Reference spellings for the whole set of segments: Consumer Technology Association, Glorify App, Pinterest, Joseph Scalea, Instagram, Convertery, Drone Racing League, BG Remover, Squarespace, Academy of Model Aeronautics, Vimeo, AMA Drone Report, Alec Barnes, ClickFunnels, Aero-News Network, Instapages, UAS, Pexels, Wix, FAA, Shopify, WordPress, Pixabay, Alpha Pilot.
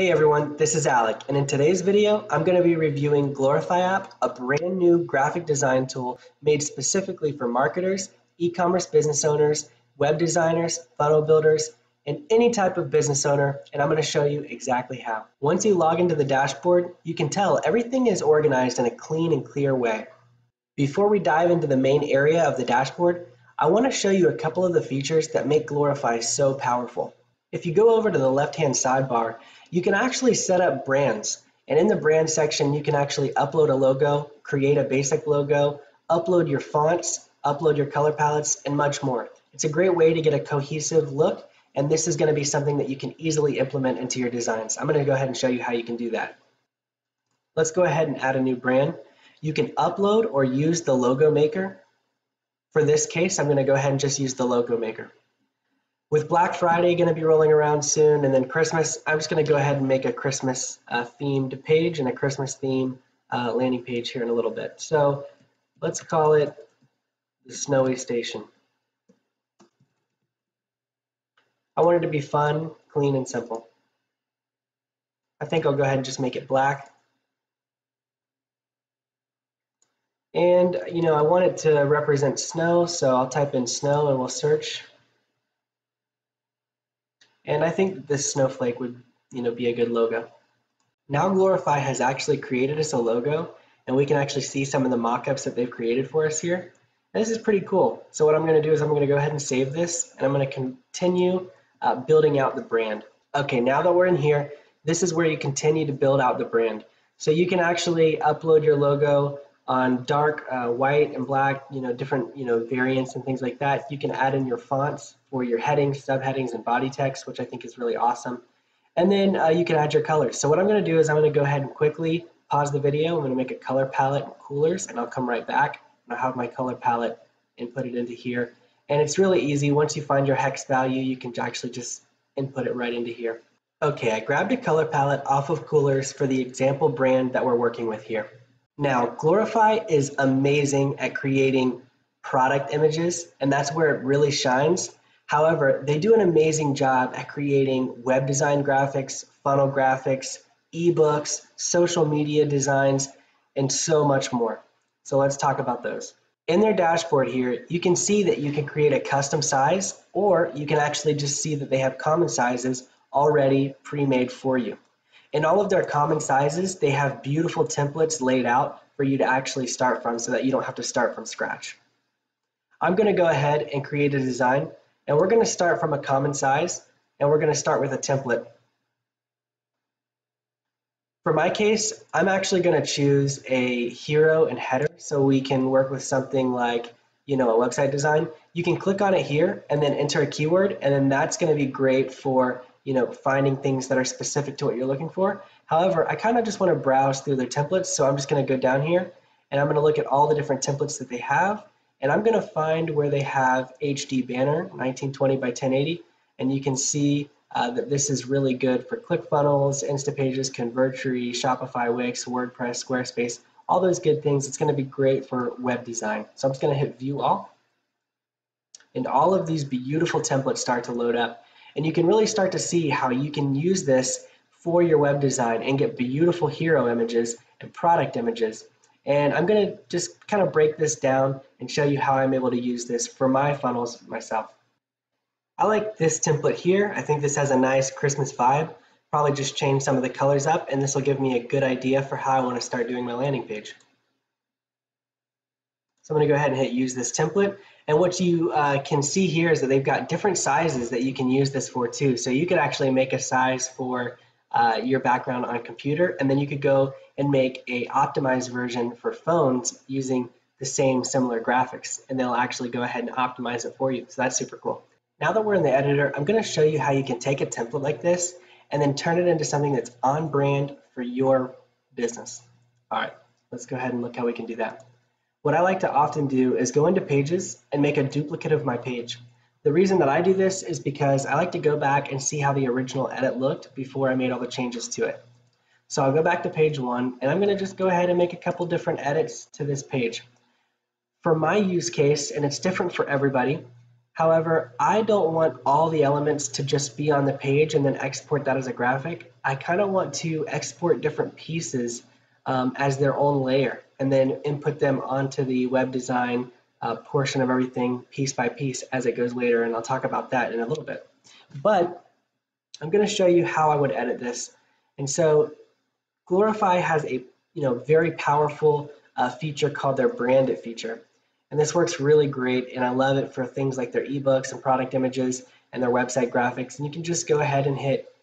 Hey everyone, this is Alec, and in today's video, I'm going to be reviewing Glorify App, a brand new graphic design tool made specifically for marketers, e-commerce business owners, web designers, funnel builders, and any type of business owner, and I'm going to show you exactly how. Once you log into the dashboard, you can tell everything is organized in a clean and clear way. Before we dive into the main area of the dashboard, I want to show you a couple of the features that make Glorify so powerful. If you go over to the left-hand sidebar, you can actually set up brands. And in the brand section, you can actually upload a logo, create a basic logo, upload your fonts, upload your color palettes, and much more. It's a great way to get a cohesive look, and this is going to be something that you can easily implement into your designs. I'm going to go ahead and show you how you can do that. Let's go ahead and add a new brand. You can upload or use the logo maker. For this case, I'm going to go ahead and just use the logo maker. With Black Friday going to be rolling around soon, and then Christmas, I'm just going to go ahead and make a Christmas themed page and a Christmas theme landing page here in a little bit. So let's call it the Snowy Station. I want it to be fun, clean, and simple. I think I'll go ahead and just make it black. And, you know, I want it to represent snow, so I'll type in snow and we'll search. And I think this snowflake would, you know, be a good logo. Now Glorify has actually created us a logo, and we can actually see some of the mock-ups that they've created for us here. And this is pretty cool. So what I'm going to do is I'm going to go ahead and save this, and I'm going to continue building out the brand. Okay, now that we're in here, this is where you continue to build out the brand. So you can actually upload your logo on dark, white, and black, you know, different, you know, variants and things like that. You can add in your fonts for your headings, subheadings, and body text, which I think is really awesome. And then you can add your colors. So what I'm going to do is I'm going to go ahead and quickly pause the video. I'm going to make a color palette and coolers, and I'll come right back. I'll have my color palette and put it into here. And it's really easy. Once you find your hex value, you can actually just input it right into here. Okay, I grabbed a color palette off of coolers for the example brand that we're working with here. Now, Glorify is amazing at creating product images, and that's where it really shines. However, they do an amazing job at creating web design graphics, funnel graphics, ebooks, social media designs, and so much more. So let's talk about those. In their dashboard here, you can see that you can create a custom size, or you can actually just see that they have common sizes already pre-made for you. In all of their common sizes, they have beautiful templates laid out for you to actually start from so that you don't have to start from scratch. I'm going to go ahead and create a design, and we're going to start from a common size, and we're going to start with a template. For my case, I'm actually going to choose a hero and header so we can work with something like, you know, a website design. You can click on it here and then enter a keyword, and then that's going to be great for, you know, finding things that are specific to what you're looking for. However, I kind of just want to browse through their templates, so I'm just going to go down here, and I'm going to look at all the different templates that they have, and I'm going to find where they have HD banner, 1920 by 1080, and you can see that this is really good for ClickFunnels, Instapages, Convertery, Shopify, Wix, WordPress, Squarespace, all those good things. It's going to be great for web design. So I'm just going to hit View All, and all of these beautiful templates start to load up. And you can really start to see how you can use this for your web design and get beautiful hero images and product images. And I'm going to just kind of break this down and show you how I'm able to use this for my funnels myself. I like this template here. I think this has a nice Christmas vibe. Probably just change some of the colors up, and this will give me a good idea for how I want to start doing my landing page. So I'm going to go ahead and hit use this template, and what you can see here is that they've got different sizes that you can use this for too. So you could actually make a size for your background on a computer, and then you could go and make an optimized version for phones using the same similar graphics, and they'll actually go ahead and optimize it for you. So that's super cool. Now that we're in the editor, I'm going to show you how you can take a template like this and then turn it into something that's on brand for your business. All right, let's go ahead and look how we can do that. What I like to often do is go into Pages and make a duplicate of my page. The reason that I do this is because I like to go back and see how the original edit looked before I made all the changes to it. So I'll go back to page one, and I'm going to just go ahead and make a couple different edits to this page. For my use case, and it's different for everybody, However, I don't want all the elements to just be on the page and then export that as a graphic. I kind of want to export different pieces as their own layer and then input them onto the web design portion of everything piece by piece as it goes later, and I'll talk about that in a little bit. But I'm going to show you how I would edit this. And so Glorify has a very powerful feature called their Brand It feature. And this works really great, and I love it for things like their ebooks and product images and their website graphics. And you can just go ahead and hit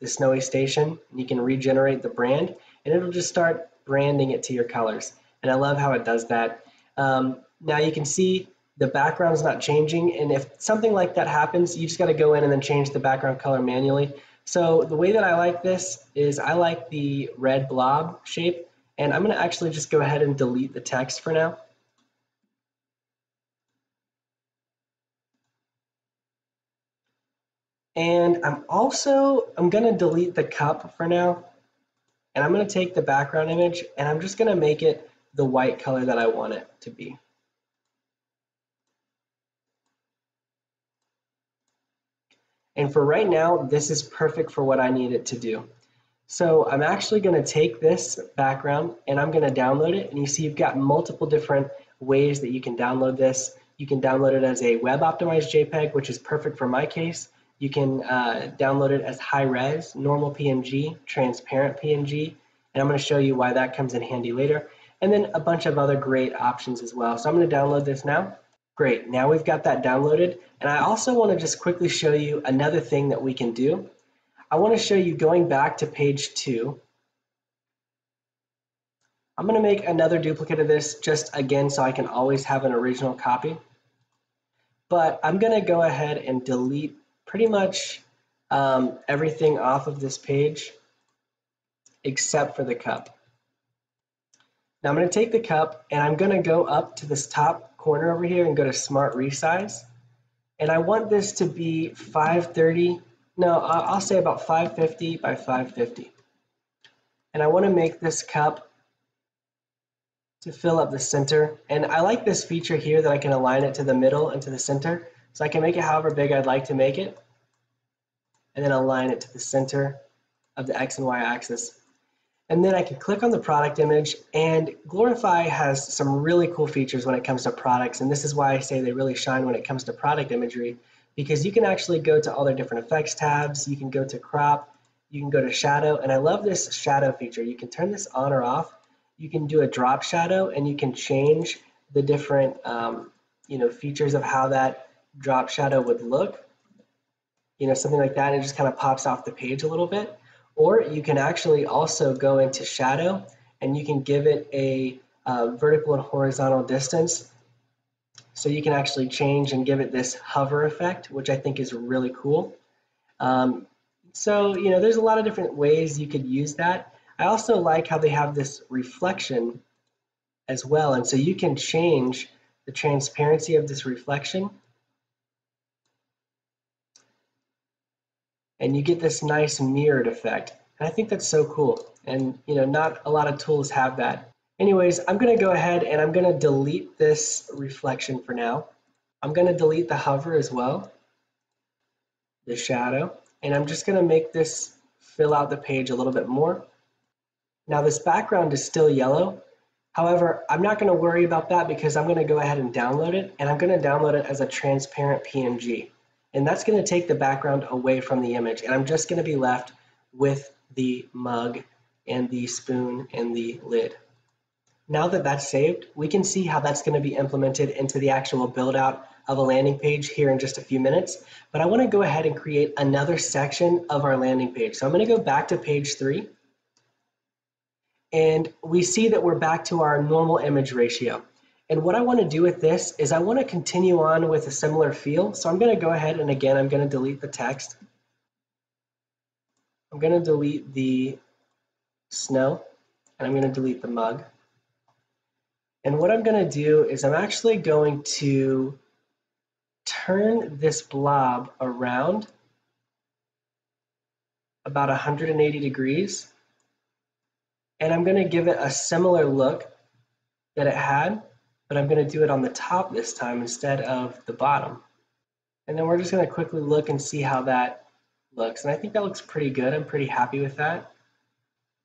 the snowy station, and you can regenerate the brand, and it'll just start branding it to your colors. And I love how it does that. Now you can see the background's not changing, and if something like that happens, you just got to go in and then change the background color manually. So the way that I like this is I like the red blob shape, and I'm going to actually just go ahead and delete the text for now. And I'm going to delete the cup for now, and I'm going to take the background image and I'm just going to make it the white color that I want it to be. And for right now, this is perfect for what I need it to do. So I'm actually going to take this background and I'm going to download it, and you see you've got multiple different ways that you can download this. You can download it as a web optimized JPEG, which is perfect for my case. You can download it as high res, normal PNG, transparent PNG, and I'm going to show you why that comes in handy later. And then a bunch of other great options as well. So I'm going to download this now. Great, now we've got that downloaded. And I also want to just quickly show you another thing that we can do. I want to show you going back to page 2. I'm going to make another duplicate of this just again so I can always have an original copy. But I'm going to go ahead and delete pretty much everything off of this page except for the cup. Now I'm going to take the cup and I'm going to go up to this top corner over here and go to Smart Resize. And I want this to be 530, no, I'll say about 550 by 550. And I want to make this cup to fill up the center. And I like this feature here that I can align it to the middle and to the center. So I can make it however big I'd like to make it, and then align it to the center of the X and Y axis. And then I can click on the product image, and Glorify has some really cool features when it comes to products. And this is why I say they really shine when it comes to product imagery, because you can actually go to all their different effects tabs. You can go to crop, you can go to shadow, and I love this shadow feature. You can turn this on or off. You can do a drop shadow, and you can change the different features of how that drop shadow would look, something like that, and it just kind of pops off the page a little bit. Or you can actually also go into shadow and you can give it a vertical and horizontal distance, so you can actually change and give it this hover effect, which I think is really cool. So there's a lot of different ways you could use that. I also like how they have this reflection as well, and so you can change the transparency of this reflection, and you get this nice mirrored effect. And I think that's so cool. And not a lot of tools have that. Anyways, I'm gonna go ahead and I'm gonna delete this reflection for now. I'm gonna delete the hover as well, the shadow, and I'm just gonna make this fill out the page a little bit more. Now this background is still yellow. However, I'm not gonna worry about that because I'm gonna go ahead and download it, and I'm gonna download it as a transparent PNG. And that's going to take the background away from the image, and I'm just going to be left with the mug and the spoon and the lid. Now that that's saved, we can see how that's going to be implemented into the actual build out of a landing page here in just a few minutes. But I want to go ahead and create another section of our landing page. So I'm going to go back to page 3, and we see that we're back to our normal image ratio. And what I want to do with this is I want to continue on with a similar feel. So I'm going to go ahead and again, I'm going to delete the text. I'm going to delete the snow, and I'm going to delete the mug. And what I'm going to do is I'm actually going to turn this blob around about 180 degrees. And I'm going to give it a similar look that it had, but I'm going to do it on the top this time instead of the bottom. And then we're just going to quickly look and see how that looks. And I think that looks pretty good. I'm pretty happy with that.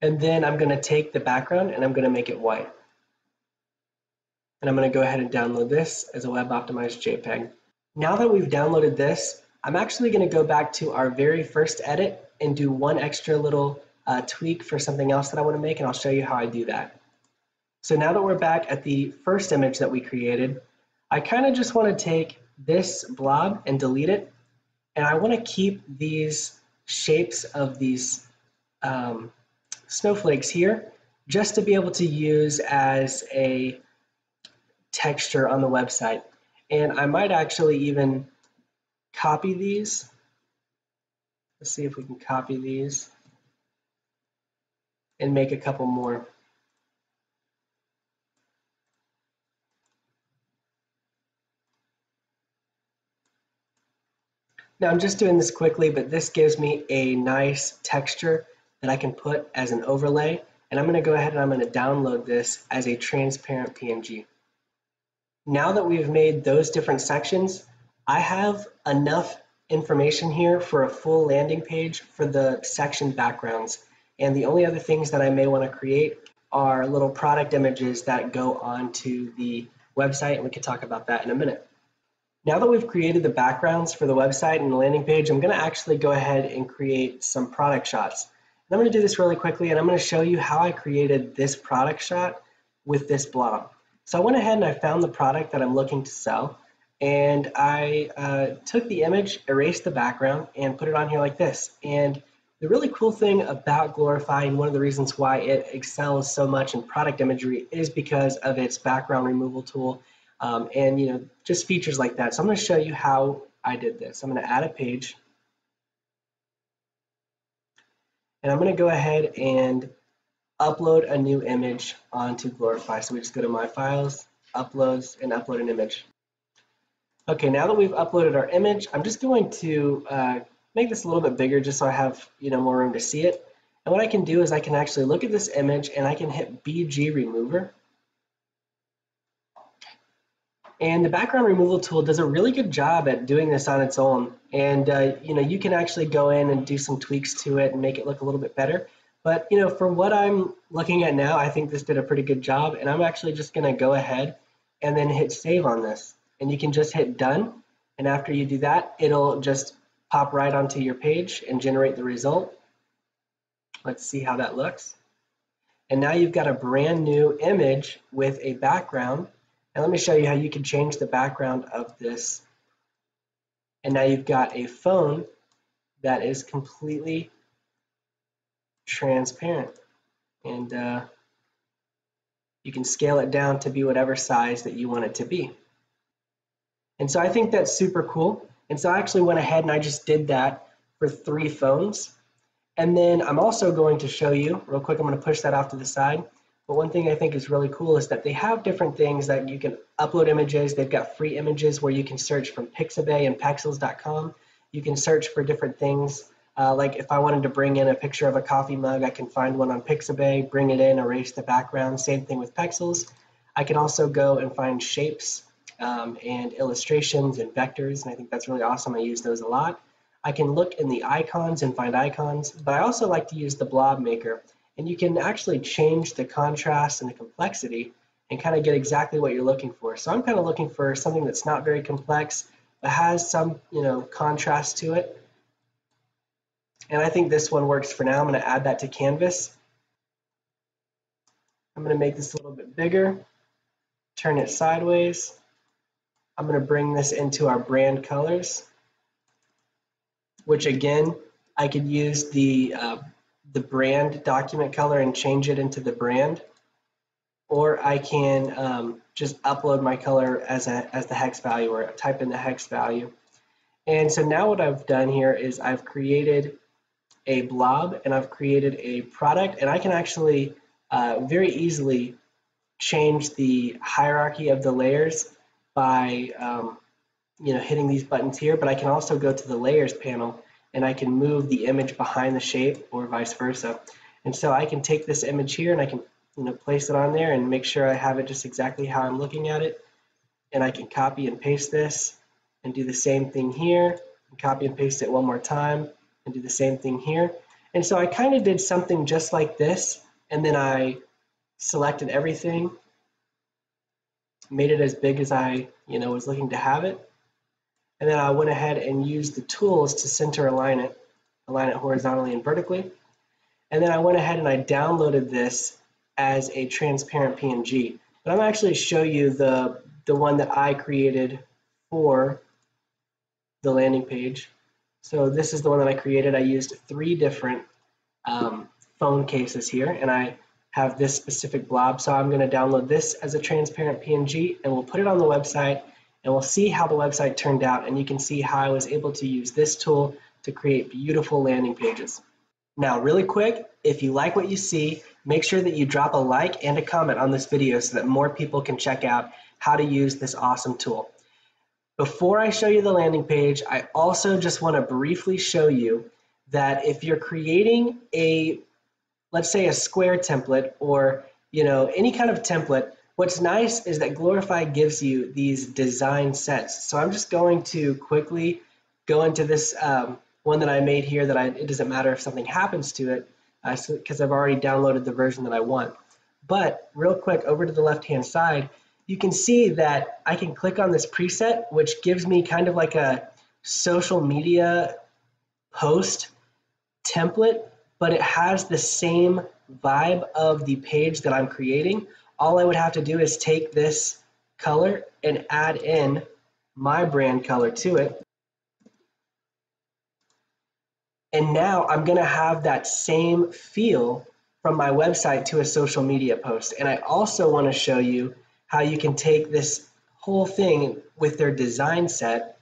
And then I'm going to take the background and I'm going to make it white. And I'm going to go ahead and download this as a web optimized JPEG. Now that we've downloaded this, I'm actually going to go back to our very first edit and do one extra little tweak for something else that I want to make, and I'll show you how I do that. So now that we're back at the first image that we created, I kind of just want to take this blob and delete it, and I want to keep these shapes of these snowflakes here just to be able to use as a texture on the website. And I might actually even copy these. Let's see if we can copy these and make a couple more. Now I'm just doing this quickly, but this gives me a nice texture that I can put as an overlay. And I'm going to go ahead and I'm going to download this as a transparent PNG. Now that we've made those different sections, I have enough information here for a full landing page for the section backgrounds. And the only other things that I may want to create are little product images that go onto the website, and we can talk about that in a minute. Now that we've created the backgrounds for the website and the landing page, I'm going to actually go ahead and create some product shots. And I'm going to do this really quickly, and I'm going to show you how I created this product shot with this blob. So I went ahead and I found the product that I'm looking to sell, and I took the image, erased the background, and put it on here like this. And the really cool thing about Glorify, and one of the reasons why it excels so much in product imagery, is because of its background removal tool, and just features like that. So I'm going to show you how I did this. I'm going to add a page, and I'm going to go ahead and upload a new image onto Glorify. So we just go to My Files, Uploads, and Upload an Image. Okay, now that we've uploaded our image, I'm just going to make this a little bit bigger just so I have more room to see it. And what I can do is I can actually look at this image and I can hit BG Remover. And the background removal tool does a really good job at doing this on its own. And you can actually go in and do some tweaks to it and make it look a little bit better. But for what I'm looking at now, I think this did a pretty good job, and I'm actually just going to go ahead and then hit save on this. And you can just hit done, and after you do that, it'll just pop right onto your page and generate the result. Let's see how that looks. And now you've got a brand new image with a background. And let me show you how you can change the background of this. And now you've got a phone that is completely transparent, and you can scale it down to be whatever size that you want it to be. And so I think that's super cool. And so I actually went ahead and I just did that for 3 phones. And then I'm also going to show you real quick, I'm going to push that off to the side, but one thing I think is really cool is that they have different things that you can upload images. They've got free images where you can search from Pixabay and Pexels.com. You can search for different things. Like if I wanted to bring in a picture of a coffee mug, I can find one on Pixabay, bring it in, erase the background. Same thing with Pexels. I can also go and find shapes and illustrations and vectors, and I think that's really awesome. I use those a lot. I can look in the icons and find icons, but I also like to use the blob maker, and you can actually change the contrast and the complexity and kind of get exactly what you're looking for. So I'm kind of looking for something that's not very complex but has some contrast to it. And I think this one works for now. I'm going to add that to Canvas. I'm going to make this a little bit bigger, turn it sideways. I'm going to bring this into our brand colors, which again, I could use the brand document color and change it into the brand, or I can just upload my color as, the hex value, or type in the hex value. And so now what I've done here is I've created a blob and I've created a product, and I can actually very easily change the hierarchy of the layers by hitting these buttons here, but I can also go to the layers panel and I can move the image behind the shape or vice versa. And so I can take this image here and I can place it on there and make sure I have it just exactly how I'm looking at it, and I can copy and paste this and do the same thing here, and copy and paste it one more time, and do the same thing here. And so I kind of did something just like this, and then I selected everything, made it as big as I, was looking to have it, and then I went ahead and used the tools to center align it horizontally and vertically, and then I went ahead and I downloaded this as a transparent PNG. But I'm actually show you the one that I created for the landing page. So this is the one that I created. I used 3 different phone cases here, and I have this specific blob. So I'm going to download this as a transparent PNG, and we'll put it on the website, and we'll see how the website turned out. And you can see how I was able to use this tool to create beautiful landing pages. Now, really quick, if you like what you see, make sure that you drop a like and a comment on this video so that more people can check out how to use this awesome tool. Before I show you the landing page, I also just want to briefly show you that if you're creating a, let's say, a square template or any kind of template, what's nice is that Glorify gives you these design sets. So I'm just going to quickly go into this one that I made here that it doesn't matter if something happens to it because I've already downloaded the version that I want. But real quick, over to the left-hand side, you can see that I can click on this preset, which gives me kind of like a social media post template, but it has the same vibe of the page that I'm creating. All I would have to do is take this color and add in my brand color to it. And now I'm going to have that same feel from my website to a social media post. And I also want to show you how you can take this whole thing with their design set,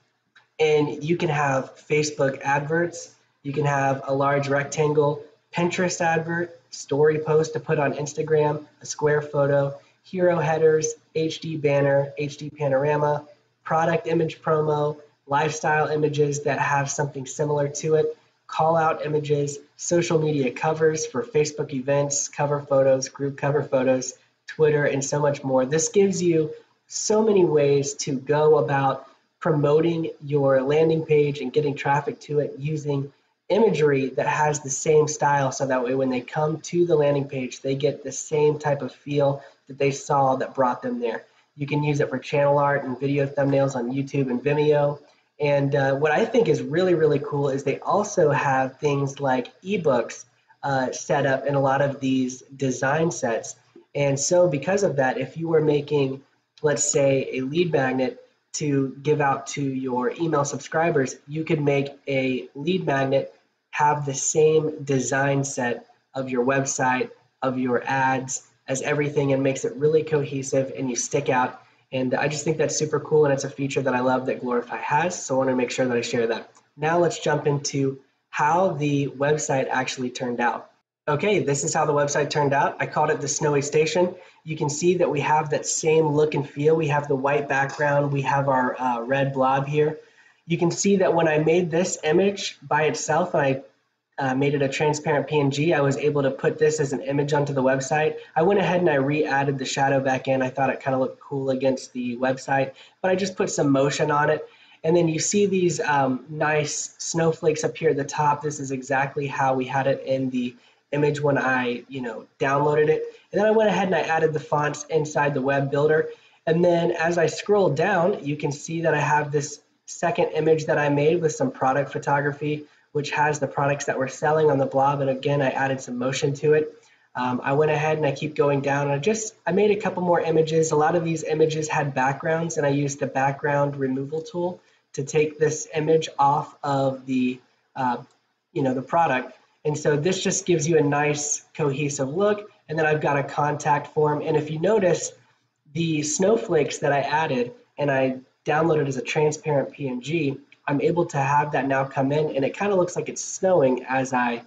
and you can have Facebook adverts, you can have a large rectangle, Pinterest advert, story post to put on Instagram, a square photo, hero headers, HD banner, HD panorama, product image promo, lifestyle images that have something similar to it, call out images, social media covers for Facebook events, cover photos, group cover photos, Twitter, and so much more. This gives you so many ways to go about promoting your landing page and getting traffic to it using imagery that has the same style, so that way when they come to the landing page, they get the same type of feel that they saw that brought them there. You can use it for channel art and video thumbnails on YouTube and Vimeo. And what I think is really, really cool is they also have things like ebooks set up in a lot of these design sets. And so because of that, if you were making, let's say, a lead magnet to give out to your email subscribers, you could make a lead magnet have the same design set of your website, of your ads, as everything, and makes it really cohesive and you stick out. And I just think that's super cool, and it's a feature that I love that Glorify has, so I want to make sure that I share that. Now let's jump into how the website actually turned out. Okay, this is how the website turned out. I called it the Snowy Station. You can see that we have that same look and feel. We have the white background. We have our red blob here. You can see that when I made this image by itself, I made it a transparent PNG. I was able to put this as an image onto the website. I went ahead and I re-added the shadow back in. I thought it kind of looked cool against the website, but I just put some motion on it. And then you see these nice snowflakes up here at the top. This is exactly how we had it in the image when I, downloaded it. And then I went ahead and I added the fonts inside the web builder. And then as I scroll down, you can see that I have this second image that I made with some product photography, which has the products that we're selling on the blob. And again, I added some motion to it. I went ahead and I keep going down, and I made a couple more images. A lot of these images had backgrounds, and I used the background removal tool to take this image off of the, the product. And so this just gives you a nice cohesive look. And then I've got a contact form. And if you notice, the snowflakes that I added and I downloaded as a transparent PNG, I'm able to have that now come in, and it kind of looks like it's snowing as I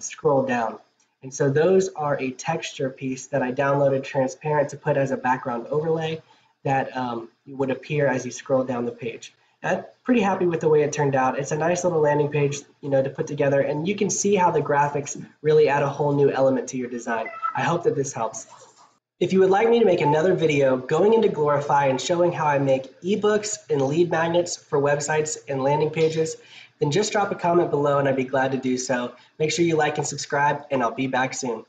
scroll down. And so those are a texture piece that I downloaded transparent to put as a background overlay that would appear as you scroll down the page. And I'm pretty happy with the way it turned out. It's a nice little landing page, to put together, and you can see how the graphics really add a whole new element to your design. I hope that this helps. If you would like me to make another video going into Glorify and showing how I make ebooks and lead magnets for websites and landing pages, then just drop a comment below and I'd be glad to do so. Make sure you like and subscribe, and I'll be back soon.